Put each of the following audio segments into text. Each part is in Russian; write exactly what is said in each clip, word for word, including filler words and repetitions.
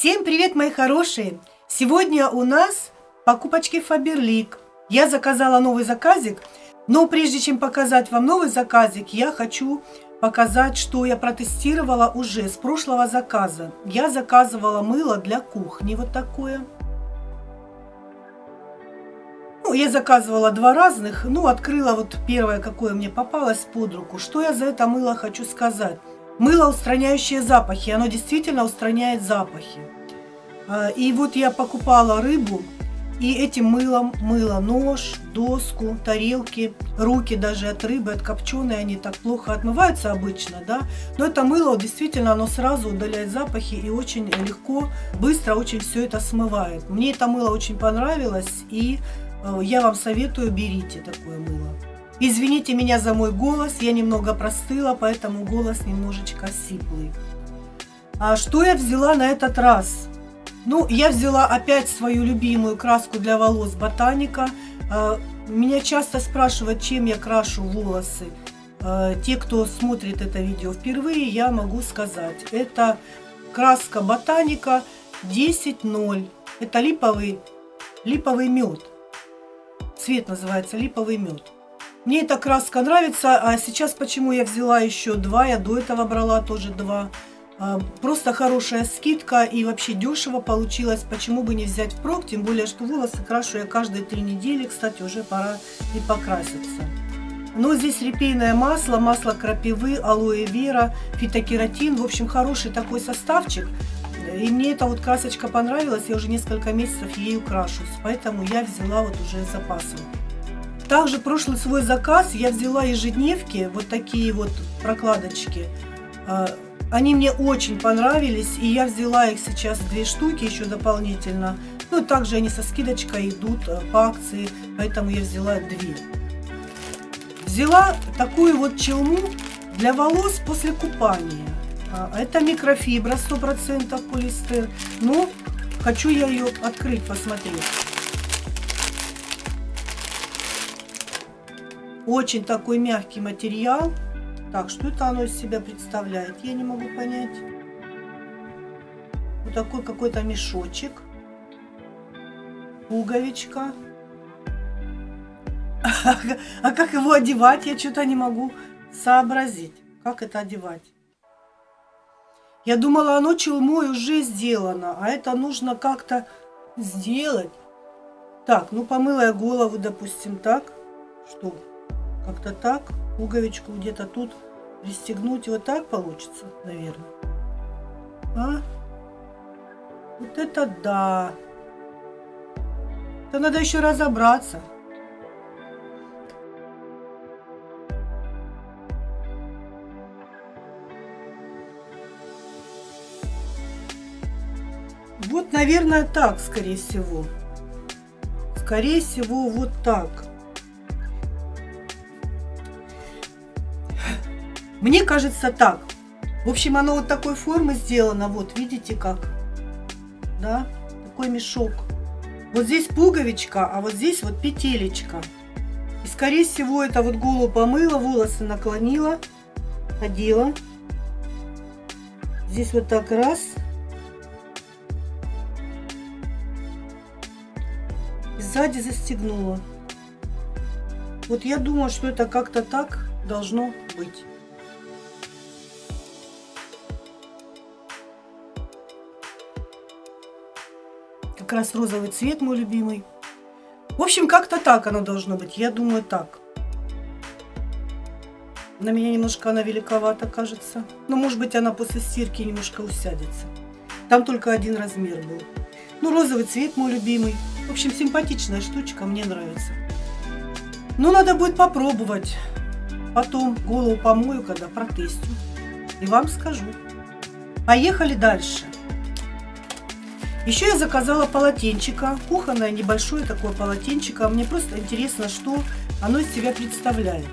Всем привет, мои хорошие! Сегодня у нас покупочки Faberlic. Я заказала новый заказик, но прежде чем показать вам новый заказик, я хочу показать, что я протестировала уже с прошлого заказа. Я заказывала мыло для кухни, вот такое. Ну, я заказывала два разных, ну, открыла вот первое, какое мне попалось под руку. Что я за это мыло хочу сказать? Мыло, устраняющее запахи, оно действительно устраняет запахи. И вот я покупала рыбу, и этим мылом мыла нож, доску, тарелки, руки даже от рыбы, от копченой, они так плохо отмываются обычно, да. Но это мыло действительно, оно сразу удаляет запахи и очень легко, быстро очень все это смывает. Мне это мыло очень понравилось, и я вам советую, берите такое мыло. Извините меня за мой голос, я немного простыла, поэтому голос немножечко сиплый. А что я взяла на этот раз? Ну, я взяла опять свою любимую краску для волос «Ботаника». Меня часто спрашивают, чем я крашу волосы. Те, кто смотрит это видео впервые, я могу сказать. Это краска «Ботаника» десять ноль. Это липовый, липовый мед. Цвет называется «Липовый мед». Мне эта краска нравится, а сейчас почему я взяла еще два, я до этого брала тоже два. Просто хорошая скидка и вообще дешево получилось, почему бы не взять впрок, тем более, что волосы крашу я каждые три недели, кстати, уже пора и покраситься. Но здесь репейное масло, масло крапивы, алоэ вера, фитокератин, в общем, хороший такой составчик. И мне эта вот красочка понравилась, я уже несколько месяцев ею крашусь, поэтому я взяла вот уже с запасом. Также прошлый свой заказ я взяла ежедневки, вот такие вот прокладочки. Они мне очень понравились, и я взяла их сейчас две штуки еще дополнительно. Ну, также они со скидочкой идут по акции, поэтому я взяла две. Взяла такую вот челму для волос после купания. Это микрофибра сто процентов полистер, но хочу я ее открыть, посмотреть. Очень такой мягкий материал. Так, что это оно из себя представляет? Я не могу понять. Вот такой какой-то мешочек. Пуговичка. А как его одевать? Я что-то не могу сообразить. Как это одевать? Я думала, оно челмой уже сделано. А это нужно как-то сделать. Так, ну помыла я голову, допустим, так. Что? Как-то так, пуговичку где-то тут пристегнуть, вот так получится, наверное. А? Вот это да! Это надо еще разобраться. Вот, наверное, так, скорее всего. Скорее всего, вот так. Мне кажется, так. В общем, оно вот такой формы сделано. Вот, видите как? Да? Такой мешок. Вот здесь пуговичка, а вот здесь вот петелечка. И, скорее всего, это вот голову помыла, волосы наклонила, одела. Здесь вот так раз. И сзади застегнула. Вот я думаю, что это как-то так должно быть. Как раз розовый цвет мой любимый. В общем, как-то так оно должно быть. Я думаю, так. На меня немножко она великовата, кажется. Но, может быть, она после стирки немножко усядется. Там только один размер был. Ну, розовый цвет мой любимый. В общем, симпатичная штучка, мне нравится. Ну, надо будет попробовать. Потом голову помою, когда протестю. И вам скажу. Поехали дальше. Еще я заказала полотенчика, кухонное небольшое такое полотенчико. Мне просто интересно, что оно из себя представляет.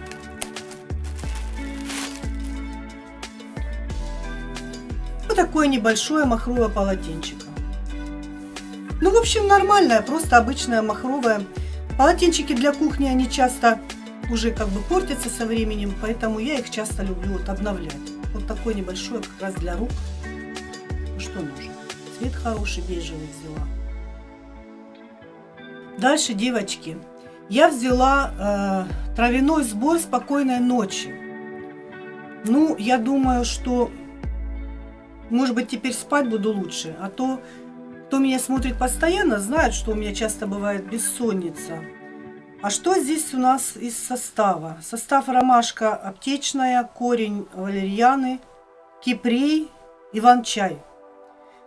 Вот такое небольшое махровое полотенчико. Ну, в общем, нормальное, просто обычное махровое. Полотенчики для кухни, они часто уже как бы портятся со временем, поэтому я их часто люблю вот обновлять. Вот такое небольшое как раз для рук. Ну, что нужно. цвет хороший бежевый взяла. Дальше, девочки, я взяла э, травяной сбор «Спокойной ночи». Ну, я думаю, что, может быть, теперь спать буду лучше. А то, кто меня смотрит постоянно, знает, что у меня часто бывает бессонница. А что здесь у нас из состава? Состав: ромашка аптечная, корень валерьяны, кипрей, иван-чай,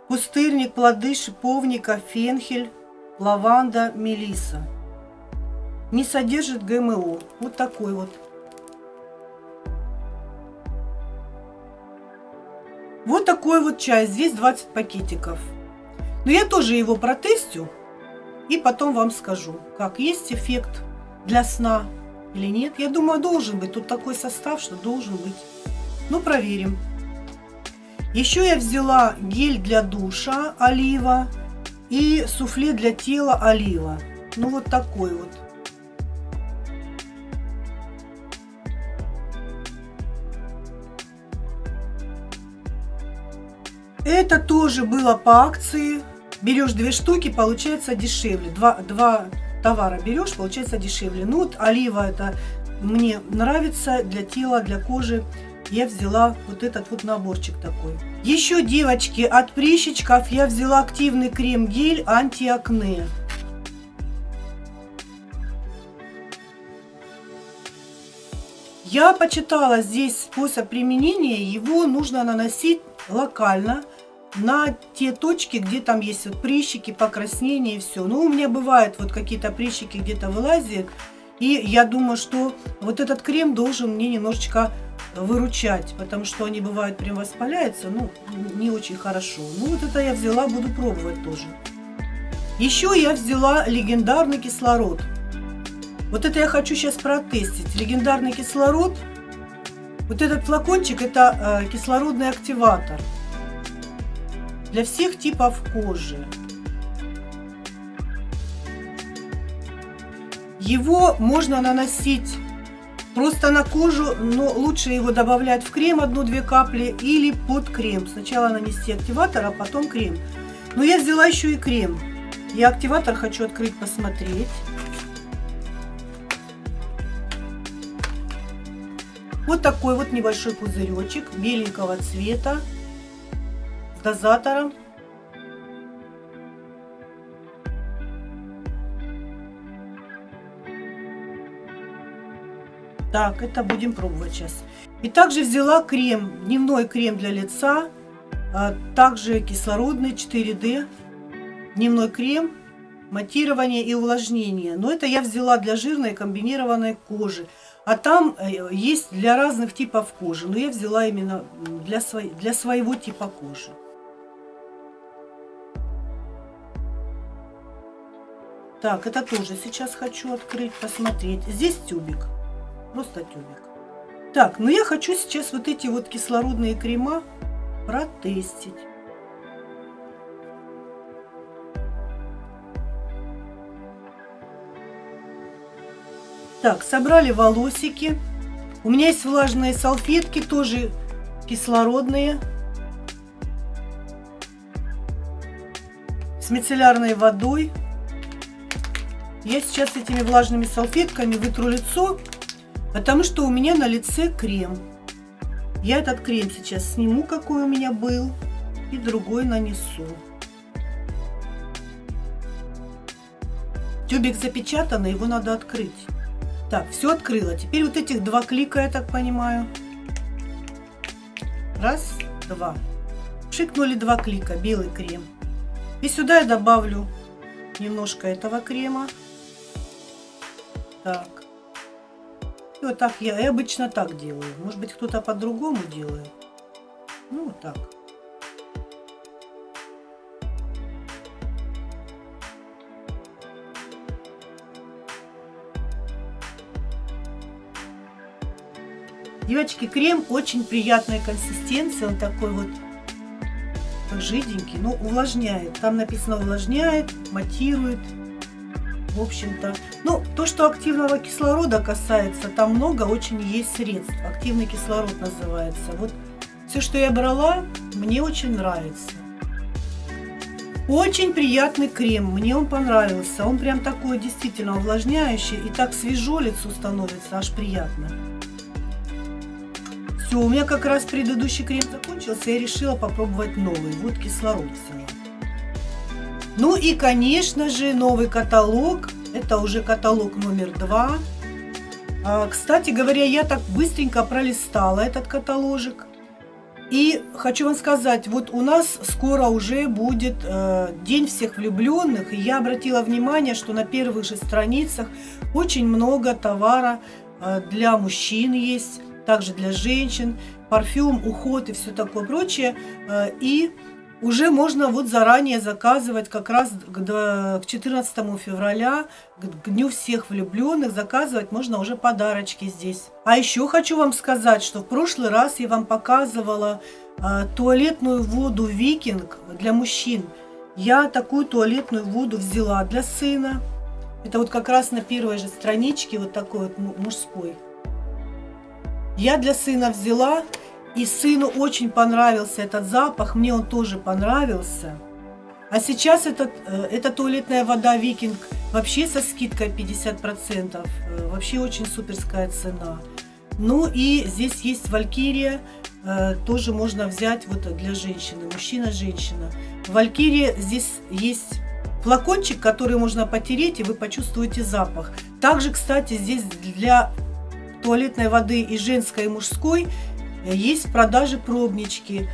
пустырник, плоды шиповника, фенхель, лаванда, мелиса. Не содержит ГМО. Вот такой вот. Вот такой вот чай. Здесь двадцать пакетиков. Но я тоже его протестю. И потом вам скажу, как есть эффект для сна или нет. Я думаю, должен быть. Тут такой состав, что должен быть. Ну, проверим. Еще я взяла гель для душа олива. И суфле для тела олива. Ну, вот такой вот. Это тоже было по акции. Берешь две штуки, получается дешевле. Два, два товара берешь, получается дешевле. Ну, вот олива, это мне нравится для тела, для кожи. Я взяла вот этот вот наборчик такой. Еще, девочки, от прыщичков я взяла активный крем-гель антиакне. Я почитала здесь способ применения. Его нужно наносить локально на те точки, где там есть вот прыщики, покраснения и все. Но у меня бывают вот какие-то прыщики где-то вылазят. И я думаю, что вот этот крем должен мне немножечко выручать, потому что они бывают прям воспаляются, ну, не очень хорошо. Ну, вот это я взяла, буду пробовать тоже. Еще я взяла легендарный кислород. Вот это я хочу сейчас протестить. Легендарный кислород. Вот этот флакончик, это э, кислородный активатор для всех типов кожи. Его можно наносить просто на кожу, но лучше его добавлять в крем одну-две капли или под крем. Сначала нанести активатор, а потом крем. Но я взяла еще и крем. Я активатор хочу открыть, посмотреть. Вот такой вот небольшой пузыречек беленького цвета с дозатором. Так, это будем пробовать сейчас. И также взяла крем, дневной крем для лица, а также кислородный четыре дэ, дневной крем, матирование и увлажнение. Но это я взяла для жирной комбинированной кожи. А там есть для разных типов кожи. Но я взяла именно для, сво... для своего типа кожи. Так, это тоже сейчас хочу открыть, посмотреть. Здесь тюбик. Просто тюбик. Так, ну я хочу сейчас вот эти вот кислородные крема протестить. Так, собрали волосики. У меня есть влажные салфетки, тоже кислородные, с мицеллярной водой. Я сейчас этими влажными салфетками вытру лицо. Потому что у меня на лице крем. Я этот крем сейчас сниму, какой у меня был, и другой нанесу. Тюбик запечатан, его надо открыть. Так, все открыла. Теперь вот этих два клика, я так понимаю. Раз, два. Пшикнули два клика, белый крем. И сюда я добавлю немножко этого крема. Так. И вот так я, я обычно так делаю. Может быть, кто-то по-другому делает. Ну, вот так. Девочки, крем очень приятной консистенции. Он такой вот жиденький, но увлажняет. Там написано увлажняет, матирует. В общем-то, ну, то, что активного кислорода касается, там много очень есть средств. Активный кислород называется. Вот все, что я брала, мне очень нравится. Очень приятный крем, мне он понравился. Он прям такой действительно увлажняющий, и так свежо лицу становится, аж приятно. Все, у меня как раз предыдущий крем закончился, я решила попробовать новый. Вот кислород взяла. Ну и, конечно же, новый каталог. Это уже каталог номер два. А, кстати говоря, я так быстренько пролистала этот каталожик. И хочу вам сказать, вот у нас скоро уже будет э, День всех влюбленных. И я обратила внимание, что на первых же страницах очень много товара э, для мужчин есть, также для женщин. Парфюм, уход и все такое прочее. Э, и уже можно вот заранее заказывать как раз к четырнадцатому февраля, к Дню всех влюбленных, заказывать можно уже подарочки здесь. А еще хочу вам сказать, что в прошлый раз я вам показывала э, туалетную воду «Викинг» для мужчин. Я такую туалетную воду взяла для сына. Это вот как раз на первой же страничке, вот такой вот мужской. Я для сына взяла... И сыну очень понравился этот запах, мне он тоже понравился. А сейчас этот, эта туалетная вода «Викинг» вообще со скидкой пятьдесят процентов, вообще очень суперская цена. Ну и здесь есть «Валькирия», тоже можно взять вот для женщины, мужчина-женщина. «Валькирия» здесь есть... флакончик, который можно потереть, и вы почувствуете запах. Также, кстати, здесь для туалетной воды и женской, и мужской есть в продаже пробнички,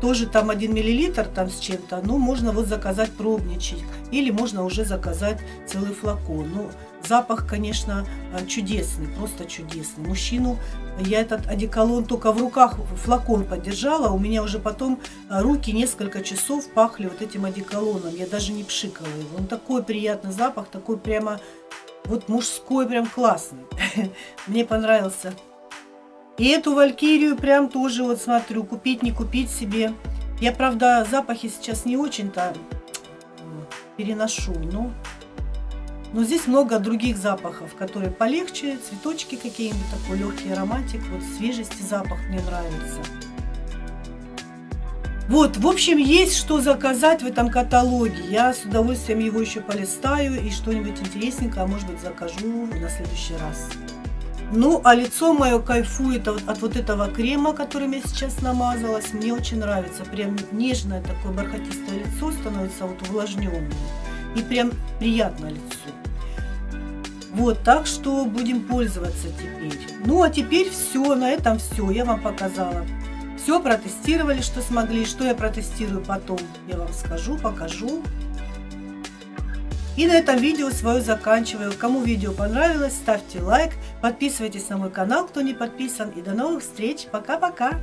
тоже там один миллилитр там с чем-то, ну можно вот заказать пробничек, или можно уже заказать целый флакон. Ну, запах, конечно, чудесный, просто чудесный. Мужчину я этот одеколон только в руках флакон подержала, у меня уже потом руки несколько часов пахли вот этим одеколоном, я даже не пшикала его. Он такой приятный запах, такой прямо вот мужской, прям классный, мне понравился. И эту «Валькирию» прям тоже, вот смотрю, купить, не купить себе. Я, правда, запахи сейчас не очень-то переношу, но... но здесь много других запахов, которые полегче, цветочки какие-нибудь, такой легкий ароматик, вот свежести запах мне нравится. Вот, в общем, есть что заказать в этом каталоге. Я с удовольствием его еще полистаю и что-нибудь интересненькое, может быть, закажу на следующий раз. Ну, а лицо мое кайфует от вот этого крема, которым я сейчас намазалась. Мне очень нравится. Прям нежное такое бархатистое лицо становится вот увлажненным. И прям приятное лицо. Вот, так что будем пользоваться теперь. Ну, а теперь все. На этом все. Я вам показала. Все протестировали, что смогли. Что я протестирую потом, я вам скажу, покажу. И на этом видео свое заканчиваю. Кому видео понравилось, ставьте лайк, подписывайтесь на мой канал, кто не подписан. И до новых встреч. Пока-пока!